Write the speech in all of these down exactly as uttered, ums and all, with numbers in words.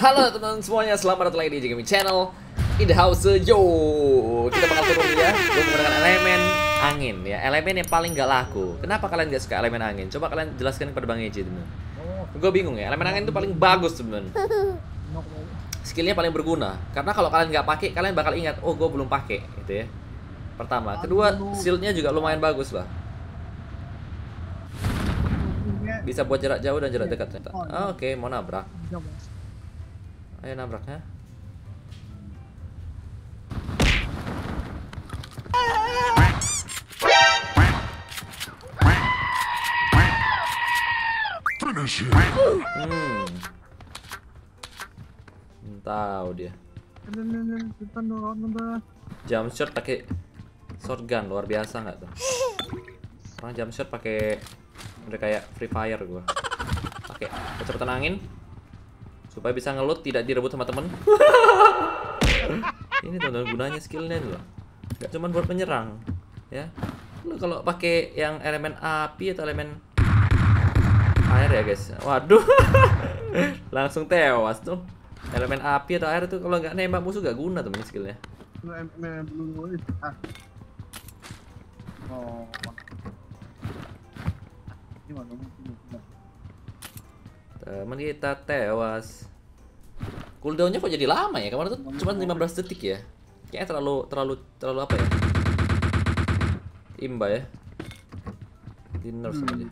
Halo teman-teman semuanya, selamat datang lagi di J G M Channel. In the house, yo. Kita bakal turun ya, gue menggunakan elemen angin ya. Elemen yang paling gak laku. Kenapa kalian gak suka elemen angin? Coba kalian jelaskan kepada Bang Eji, teman. Gue bingung ya, elemen angin itu paling bagus, teman. Skillnya paling berguna. Karena kalau kalian gak pakai, kalian bakal ingat, oh gue belum pakai, gitu ya. Pertama, kedua, shieldnya juga lumayan bagus lah. Bisa buat jarak jauh dan jarak dekat. Oh, Oke, okay. Mau nabrak. Ayo nabraknya. Hmm. Tahu dia. Jump shot pakai shotgun luar biasa nggak tuh? Orang jump shot pakai udah kayak Free Fire gua. Pakai pecer tenangin. Supaya bisa ngelut, tidak direbut sama temen. Ini teman-teman gunanya skillnya loh. Gak cuman buat penyerang, ya. Lu kalau pakai yang elemen api atau elemen air ya guys. Waduh, langsung tewas tuh. Elemen api atau air tuh kalau nggak nembak musuh gak guna temen skillnya. Oh. Temen kita tewas. Cooldownnya kok jadi lama ya? Kemarin tuh cuma lima belas detik ya. Kayaknya terlalu terlalu terlalu apa ya? Imba ya. Di nerf sama dia.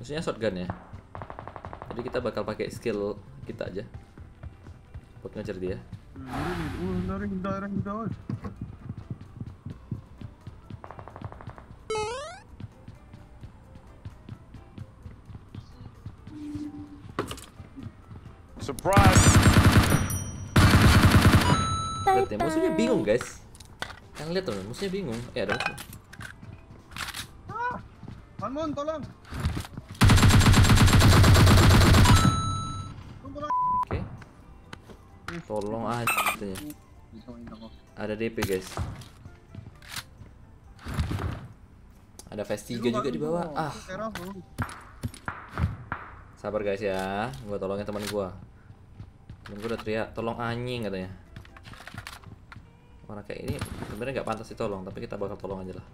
Maksudnya shotgun ya. Jadi kita bakal pakai skill kita aja buat ngejar dia. Surprise. Lihat ya, musuhnya bingung guys. Kalian lihat tuh, musuhnya bingung. Eh ada musuh. Ah, Manmun tolong. Tolong aja katanya. Ada D P guys. Ada Fast tiga juga di bawah. Ah. Sabar guys ya. Gua tolongin teman gua. Temen gua udah teriak, "Tolong anjing," katanya. Orang kayak ini sebenarnya nggak pantas ditolong, tapi kita bakal tolong aja lah.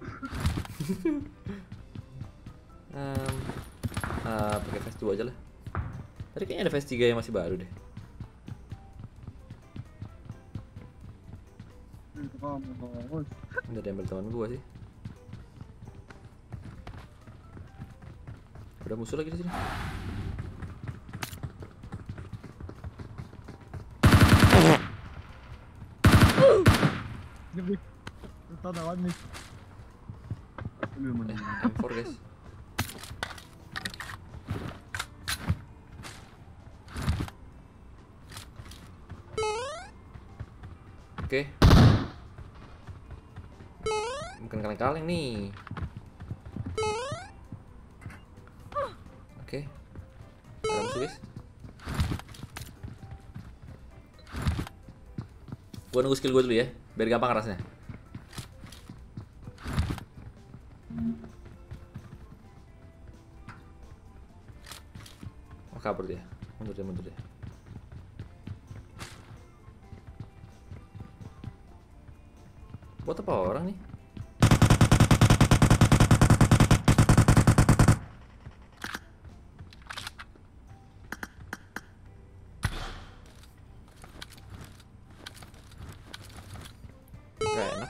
um, uh, pakai Fast dua aja lah. Tadi kayaknya ada Fast tiga yang masih baru deh. Udah diambil teman gua sih. Udah musuh lagi di sini. M empat guys. Oke. Okay. Bukan kaleng-kaleng nih. Oke. Ada musuh guys. Gua nunggu skill gua dulu ya, biar gampang rasanya. Oh, kabur dia. Mundur dia, mundur dia. Buat apa orang nih?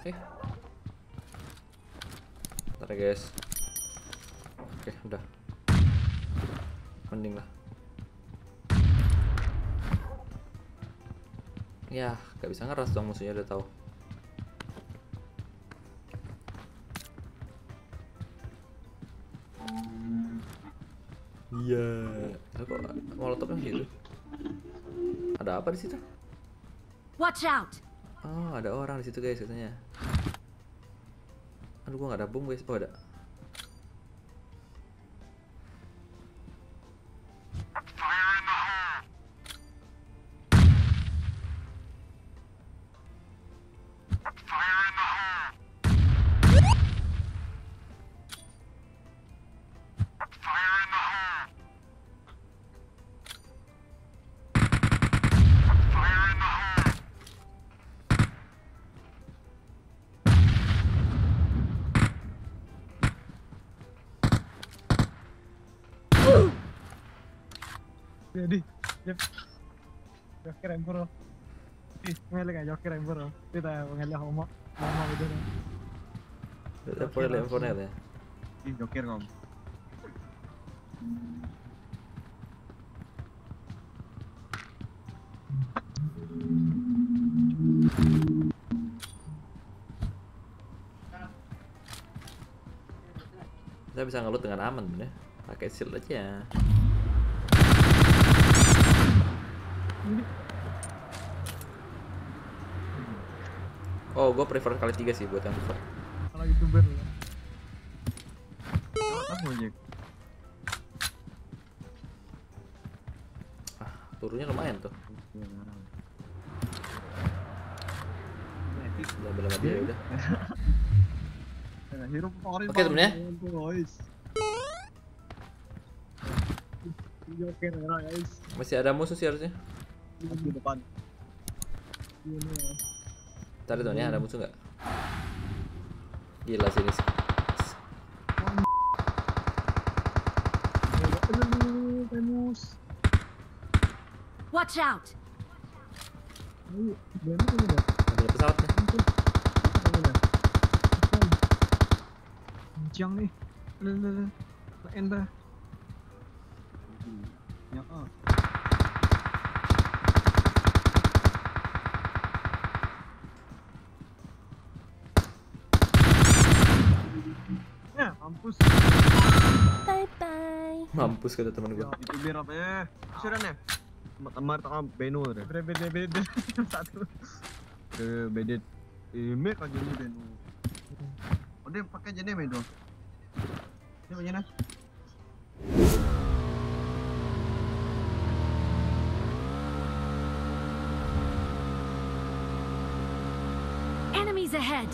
Oke, ntar ya guys. Oke, udah. Mending lah. Ya, gak bisa ngeras dong, musuhnya udah tahu. Iya. Yeah. Kok molotofnya gitu? Ada apa di situ? Watch out. Oh, ada orang di situ guys katanya. Aduh, gua nggak ada bom guys. Oh, ada. Jadi, joker embro. Ih, ngeleng joker embro. Kita ngeleng homo, homo gitu. Ada poin handphone ya. Ih, joker kom. Kita bisa ngelut dengan aman ya. Pakai shield aja. Oh, gue prefer kali tiga sih buat yang prefer. Kalau youtuber ya. Ah, turunnya lumayan tuh. Udah bela dia udah. Oke temennya. Masih ada musuh sih harusnya. Di depan. Tadi tuh ada musuh nggak? Gila sini sih. Watch out. Ada pesawatnya. Jang nih. Enda. Ya. Ya, mampus. Bye bye. Mampus kata teman gua. Youtuber apa ya? Surannya. Teman sama Beno udah. Beda-beda satu. Eh, beda. Ini kan jadi Beno. Udah pakai jadi Beno. Ini mana? Enemies ahead.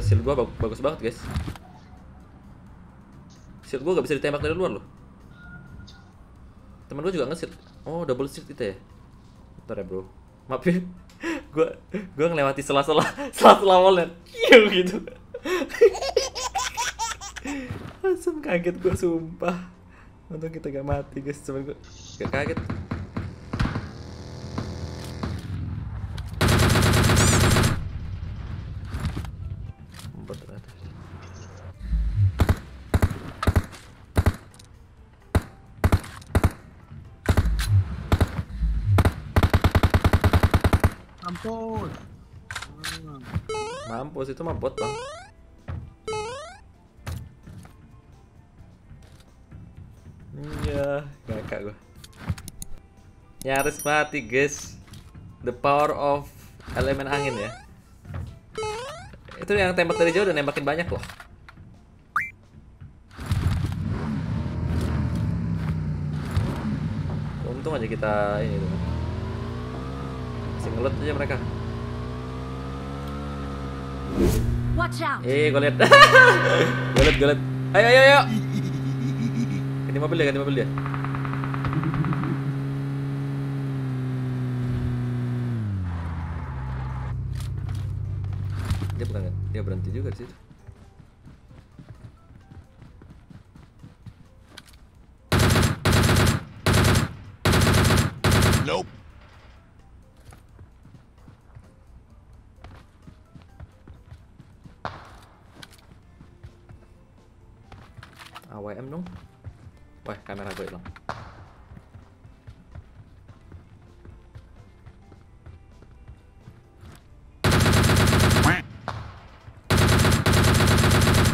Shield gua bagus banget guys. Shield gua gak bisa ditembak dari luar loh. Temen gua juga nge-shield. Oh double shield itu ya. Bentar ya bro. Maaf ya. Gua gua ngelewati sela-sela sela-sela wallet. Kiu gitu. Langsung kaget gua sumpah. Untung kita gak mati guys. Cuman gua gak kaget. Mampus. Mampus itu mah bot bang. Iya, kakak gua. Nyaris mati guys. The power of elemen angin ya. Itu yang tembak dari jauh dan nembakin banyak loh. Untung aja kita ini tuh. Ngelut aja mereka. Watch out. Eh, gue liat. Gue liat, gue liat. Ayo, ayo, ayo. Ganti mobil dia, ganti mobil dia. Dia bukan, dia berhenti juga di situ. Nope. A W M dong. Wah, kamera gue hilang.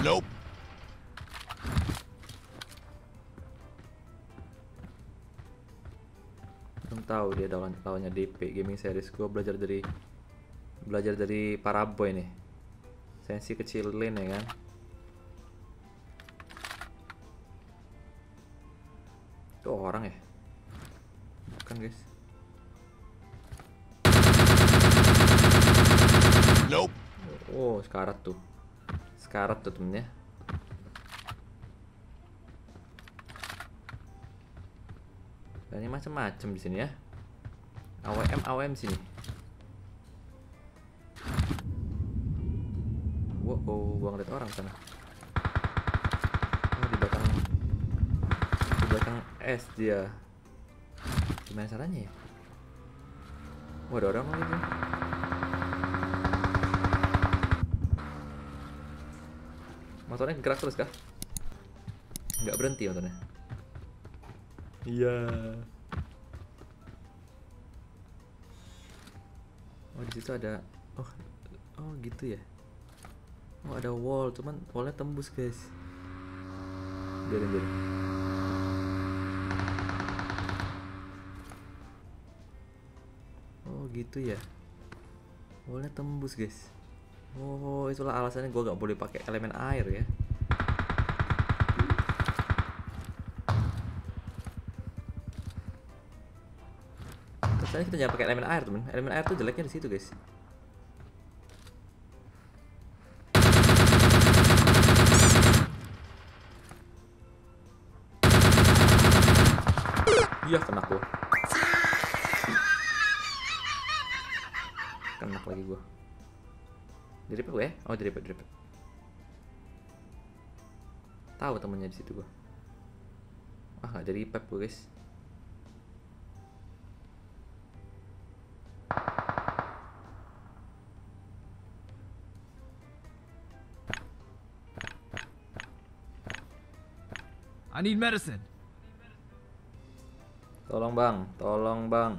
Nope. Belum tahu dia lawannya D P Gaming Series. Gue belajar dari belajar dari Paraboy nih. Sensi kecilin ya kan. Itu orang ya? Bukan guys. Nope. Oh, sekarat tuh. Sekarat tuh temennya. Banyak macam-macam di sini ya. A W M, A W M sini. kok oh, gua ngeliat orang sana. Oh, di batang di batang es dia. Gimana caranya ya? Wah, ada orang lagi. Motornya gerak terus kah? Nggak berhenti motornya. Iya. Oh, di situ ada. Oh, oh gitu ya. Oh, ada wall, cuman wallnya tembus, guys. Biarin, biarin. Oh, gitu ya. Wallnya tembus, guys. Oh, itulah alasannya gue gak boleh pakai elemen air ya. Terus tadi kita jangan pakai elemen air, temen. Elemen air tuh jeleknya di situ, guys. Iya, kena gue. Kena lagi gue. Diripet gue ya? Oh, diripet, diripet. Tahu temennya di situ gue. Wah, nggak jadi pep gue, guys. I need medicine. Tolong bang, tolong bang.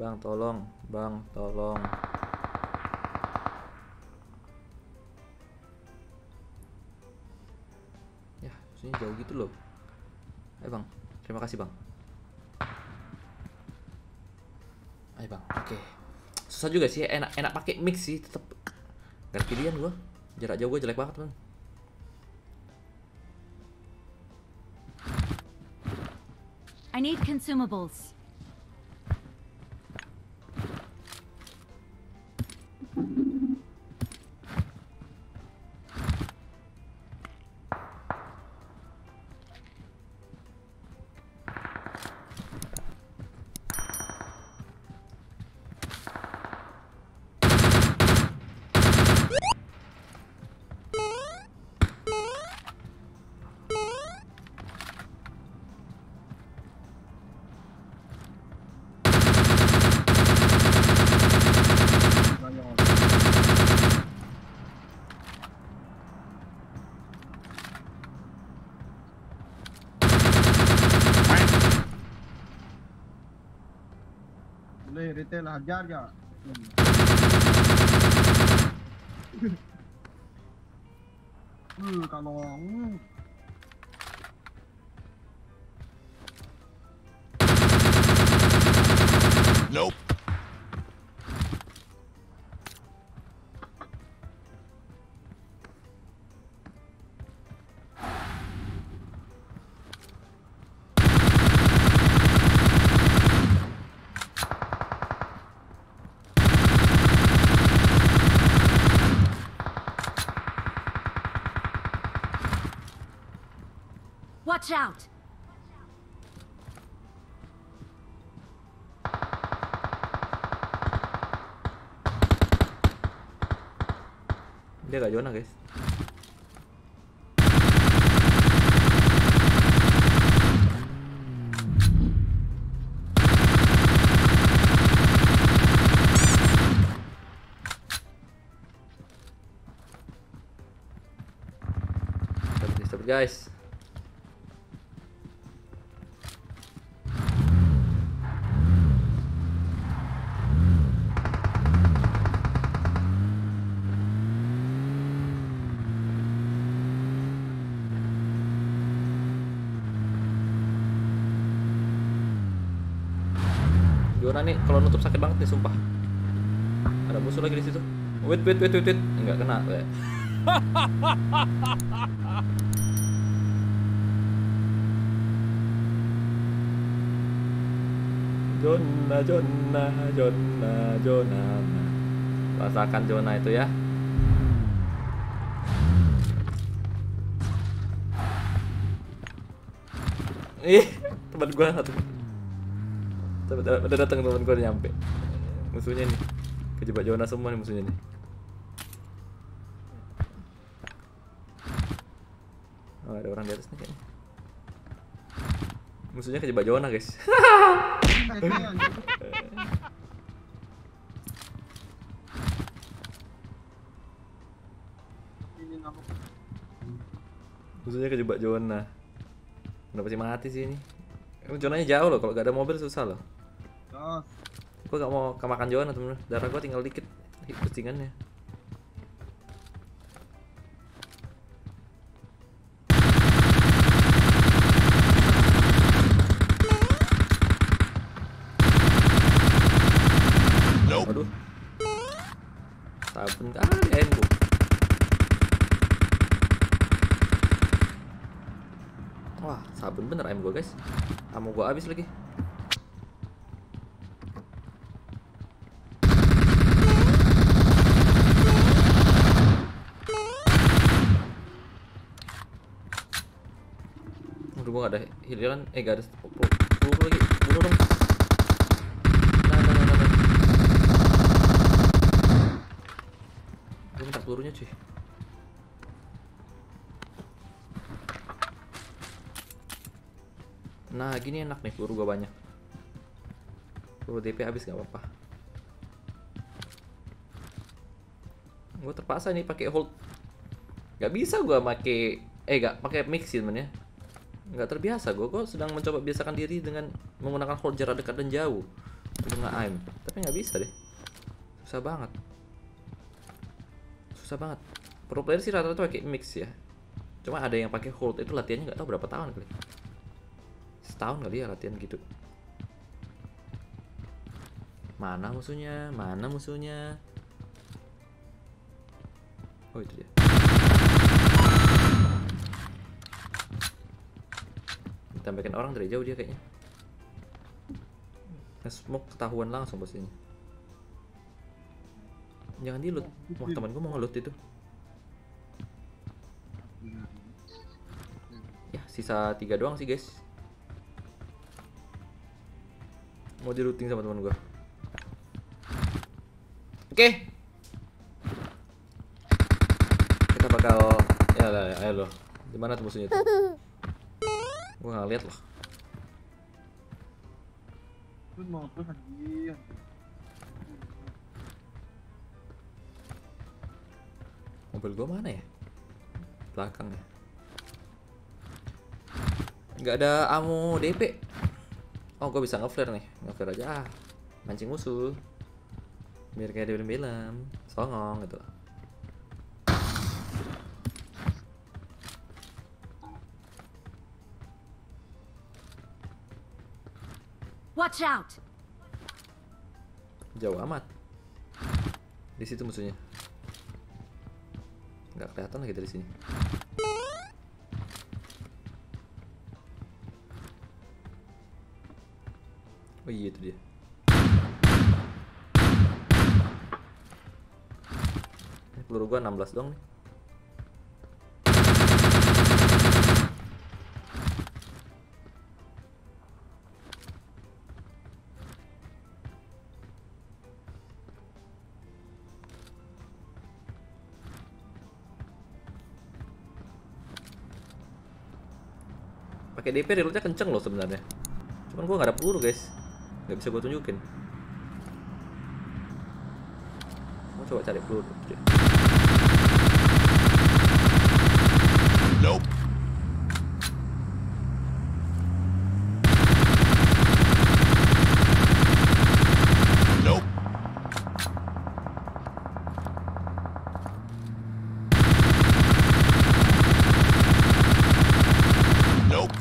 Bang, tolong, bang, tolong. Ya, maksudnya jauh gitu loh. Ayo bang, terima kasih bang. Ayo bang, oke. Okay. Susah juga sih, enak enak pakai mix sih, tetap. Gak pilihan gua, jarak jauh gua jelek banget bang. I need consumables. Retail hajar ya. Hmm, kalau hmm. Nope. Watch out. Dia gak Jonah, guys. Stop, guys. Jonah nih kalau nutup sakit banget nih, sumpah. Ada musuh lagi di situ. Wait, wait, wait, wait, wait. Enggak kena. Jonah, Jonah, Jonah, Jonah. Rasakan Jonah itu ya. Ih, tempat gua satu. Udah datang teman gue, nyampe musuhnya nih ke Kejebak Jonas semua nih musuhnya nih. Oh, ada orang di atas nih kayaknya. Musuhnya kejebak Jonas, guys. Musuhnya kejebak Jonas. Kenapa sih mati sih ini? Jonanya jauh loh, kalau gak ada mobil susah loh. Oh. Gue gak mau kemakan Joan atau temen, darah gue tinggal dikit pusingannya. Nope. Aduh, sabun kali air gue. Wah, sabun bener aim gue guys. Kamu gue habis lagi. Aduh, gue gak ada hiliran. Eh, gak ada pukul lagi. Bunuh dong. Nah, nah, nah, nah. Gue minta pelurunya cuy. Nah, gini enak nih, peluru gua banyak. Peluru D P habis gak apa-apa. Gua terpaksa nih pakai hold. Gak bisa gua pakai eh gak pakai mixin men ya. Gak terbiasa gua. Gua sedang mencoba biasakan diri dengan menggunakan hold jarak dekat dan jauh. Untuk nge-aim, tapi gak bisa deh. Susah banget. Susah banget. Pro player sih rata-rata pakai mix ya. Cuma ada yang pakai hold itu latihannya gak tahu berapa tahun kali. Setahun kali ya latihan gitu. Mana musuhnya? Mana musuhnya? Oh itu dia. Ditambahkan orang dari jauh dia kayaknya. Nge-smoke ketahuan langsung pastinya. Jangan di loot. Wah temen gue mau nge-loot itu. Ya sisa tiga doang sih guys. Mau di looting sama teman gue. Oke okay. Kita bakal ya lah ya, ayo loh. Dimana tuh musuhnya tuh? Gue gak liat loh. Mobil gue mana ya? Belakang ya. Gak ada ammo D P. Oh, gue bisa nge-flare nih. Nge-flare aja ah. Mancing musuh. Biar kayak di film-film. Songong gitu. Watch out. Jauh amat. Di situ musuhnya. Nggak kelihatan lagi dari sini. Oh iya itu dia. Ini peluru gua enam belas dong nih. Pakai D P reloadnya kenceng loh sebenarnya. Cuman gua nggak ada peluru guys. Gak bisa gue tunjukin. Mau coba cari peluru. Nope. Nope. Nope.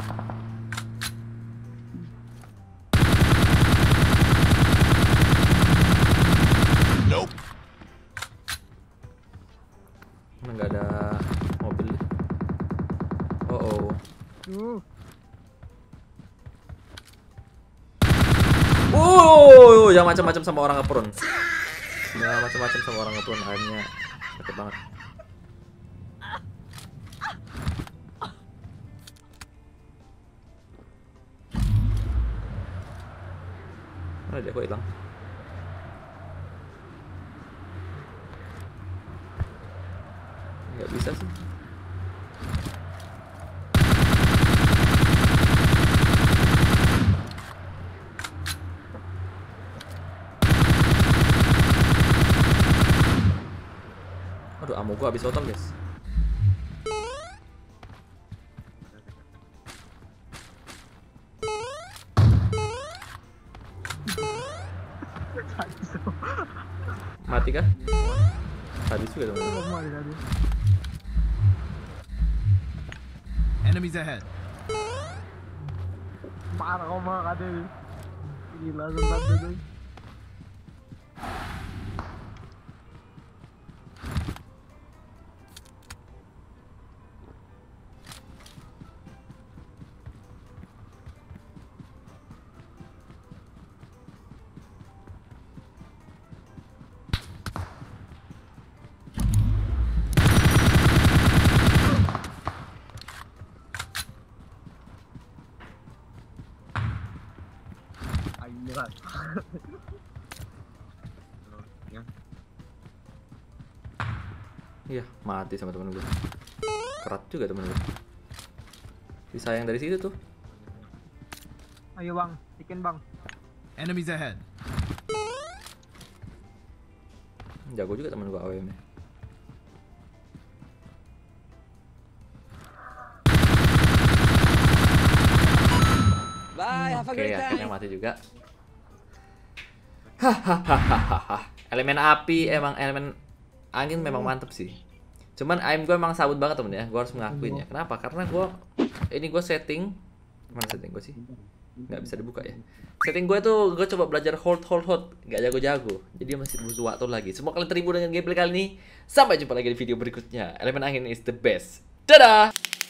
Oh, jangan macam-macam sama orang nge-prone. Jangan macam-macam sama orang nge-prone, akhirnya sakit banget. Mana dia kok hilang? bisa sih. Aduh, ammo gua habis total, guys. Mati kah? Habis juga dong. Enemies ahead. Parah omong ada ini. Gila sempat itu. Iya, mati sama temen gue. Kerat juga temen gue. Bisa yang dari situ tuh. Ayo bang, bikin bang. Enemies ahead. Jago juga temen gue A W M-nya. Bye, have a great time. Akhirnya mati juga. Hahaha. Elemen api emang elemen angin memang mantep sih, cuman aim gue emang sabut banget temen ya, gue harus mengakuin ya. Kenapa? Karena gue ini gue setting, mana setting gue sih? Nggak bisa dibuka ya. Setting gue tuh gue coba belajar hold hold hold, nggak jago-jago, jadi masih butuh waktu lagi. Semoga kalian terhibur dengan gameplay kali ini. Sampai jumpa lagi di video berikutnya. Elemen angin is the best. Dadah.